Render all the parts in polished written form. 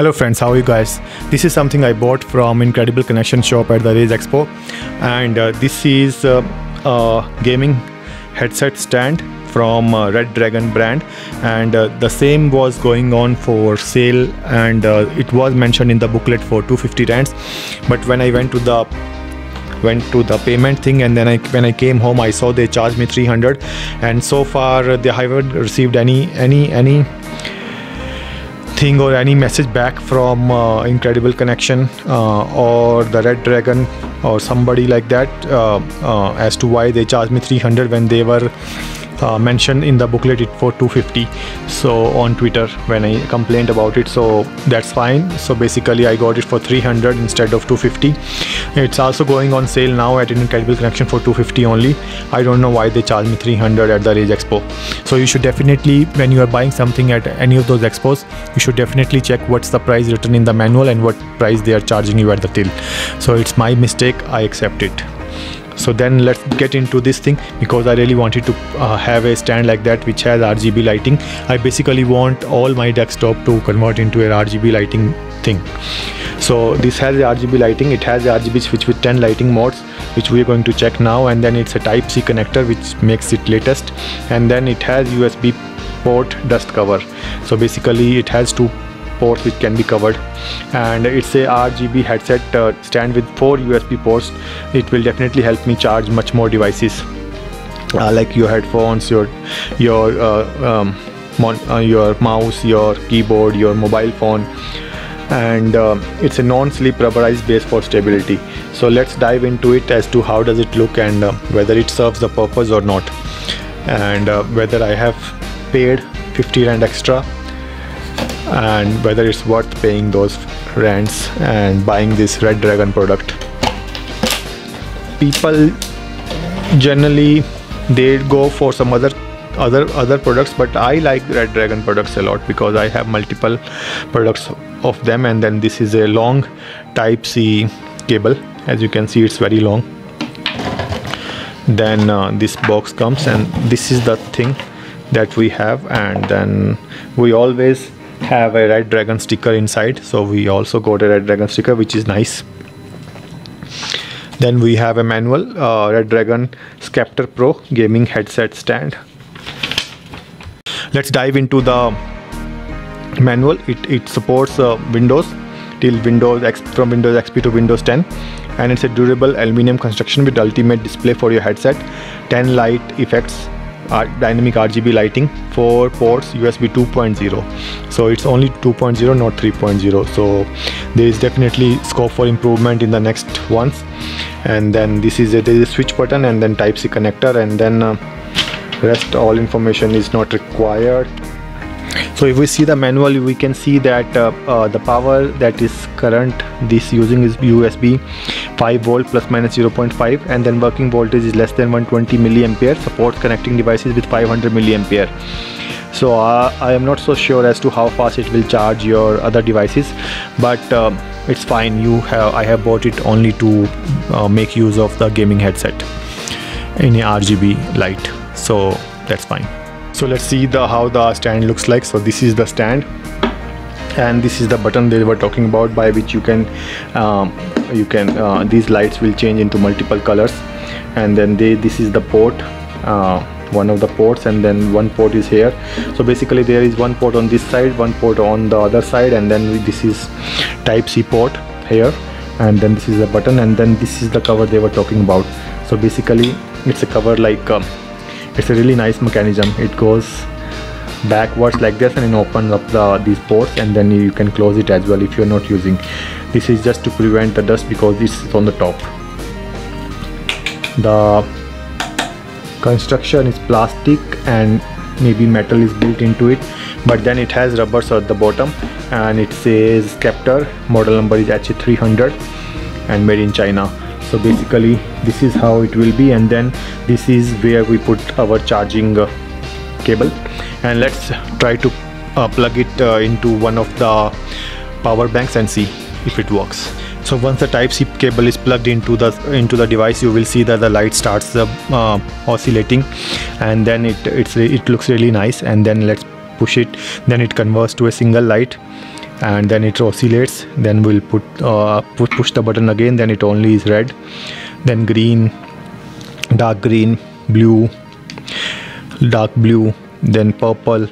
Hello friends, how are you guys? This is something I bought from Incredible Connection shop at the rAge Expo, and this is a gaming headset stand from Redragon brand, and the same was going on for sale, and it was mentioned in the booklet for 250 rands, but when I went to the payment thing, and then when I came home, I saw they charged me 300, and so far they haven't received any thing or any message back from Incredible Connection or the Redragon or somebody like that as to why they charged me 300 when they were mentioned in the booklet it for 250. So on Twitter when I complained about it, so that's fine. So basically I got it for 300 instead of 250. It's also going on sale now at Incredible Connection for 250 only. I don't know why they charge me 300 at the rAge Expo. So you should definitely, when you are buying something at any of those expos, you should definitely check what's the price written in the manual and what price they are charging you at the till. So it's my mistake, I accept it. So then let's get into this thing, because I really wanted to have a stand like that which has RGB lighting. I basically want all my desktop to convert into an RGB lighting thing. So this has RGB lighting. It has RGB switch with 10 lighting modes, which we are going to check now, and then it's a Type C connector, which makes it latest, and then it has USB port dust cover. So basically it has two ports which can be covered, and it's a RGB headset stand with 4 USB ports. It will definitely help me charge much more devices, like your headphones, your mouse, your keyboard, your mobile phone, and it's a non-slip rubberized base for stability. So let's dive into it as to how does it look, and whether it serves the purpose or not, and whether I have paid 50 rand extra, and whether it's worth paying those rands and buying this Redragon product. People generally they go for some other products, but I like Redragon products a lot because I have multiple products of them. And then this is a long Type C cable, as you can see it's very long. Then this box comes, and this is the thing that we have, and then we always have a Redragon sticker inside, so we also got a Redragon sticker, which is nice. Then we have a manual, Redragon Scepter Pro gaming headset stand. Let's dive into the manual. It supports Windows till from Windows XP to Windows 10, and it's a durable aluminum construction with ultimate display for your headset, 10 light effects, dynamic RGB lighting, 4 ports, USB 2.0. so it's only 2.0, not 3.0, so there is definitely scope for improvement in the next ones. And then this is a switch button, and then Type C connector, and then rest all information is not required. So if we see the manual, we can see that the power that is current this using is USB 5V ± 0.5, and then working voltage is less than 120 mA. Supports connecting devices with 500 mA. So I am not so sure as to how fast it will charge your other devices, but it's fine. I have bought it only to make use of the gaming headset in a RGB light, so that's fine. So let's see how the stand looks like. So this is the stand, and this is the button they were talking about, by which you can these lights will change into multiple colors. And then this is the port, one of the ports, and then one port is here. So basically there is one port on this side, one port on the other side, and then this is Type C port here, and then this is the button, and then this is the cover they were talking about. So basically it's a cover like it's a really nice mechanism. It goes backwards like this, and it opens up these ports, and then you can close it as well if you're not using. This is just to prevent the dust, because this is on the top. The construction is plastic and maybe metal is built into it, but then it has rubbers at the bottom, and it says Scepter, model number is H300, and made in China. So basically this is how it will be, and then this is where we put our charging cable. And let's try to plug it into one of the power banks and see if it works. So once the Type C cable is plugged into the device, you will see that the light starts oscillating, and then it looks really nice. And then let's push it, then it converts to a single light, and then it oscillates. Then we'll put push the button again, then it only is red, then green, dark green, blue, dark blue, then purple,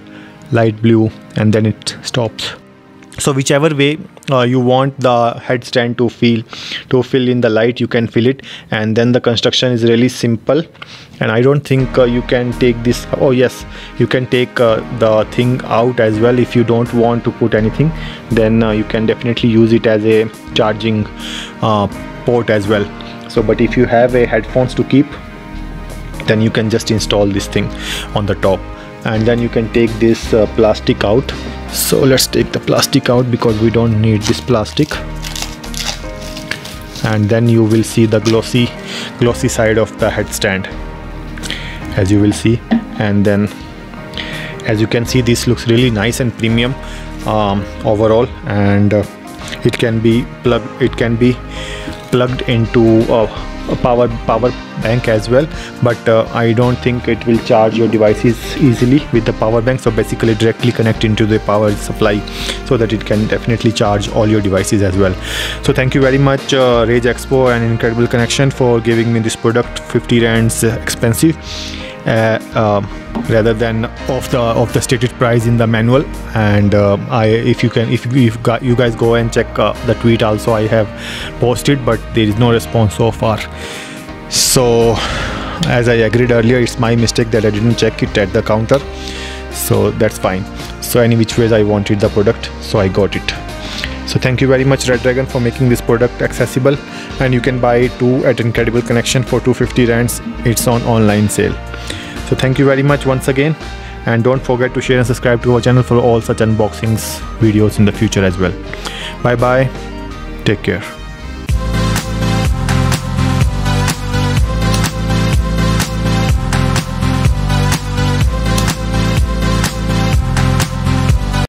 light blue, and then it stops. So whichever way you want the headstand to fill in the light, you can fill it. And then the construction is really simple, and I don't think you can take this. Oh yes, you can take the thing out as well. If you don't want to put anything, then you can definitely use it as a charging port as well. So but if you have a headphones to keep, then you can just install this thing on the top, and then you can take this plastic out. So let's take the plastic out because we don't need this plastic, and then you will see the glossy side of the headstand, as you will see. And then as you can see, this looks really nice and premium overall, and it can be plugged into a power bank as well, but I don't think it will charge your devices easily with the power bank. So basically directly connect into the power supply so that it can definitely charge all your devices as well. So thank you very much rAge Expo and Incredible Connection for giving me this product. 50 rands expensive rather than of the stated price in the manual. And if you guys go and check the tweet also, I have posted, but there is no response so far. So as I agreed earlier, it's my mistake that I didn't check it at the counter, so that's fine. So any which ways, I wanted the product, so I got it. So thank you very much Redragon for making this product accessible, and you can buy two at Incredible Connection for 250 rands. It's on online sale. So thank you very much once again, and don't forget to share and subscribe to our channel for all such unboxings videos in the future as well. Bye bye, take care.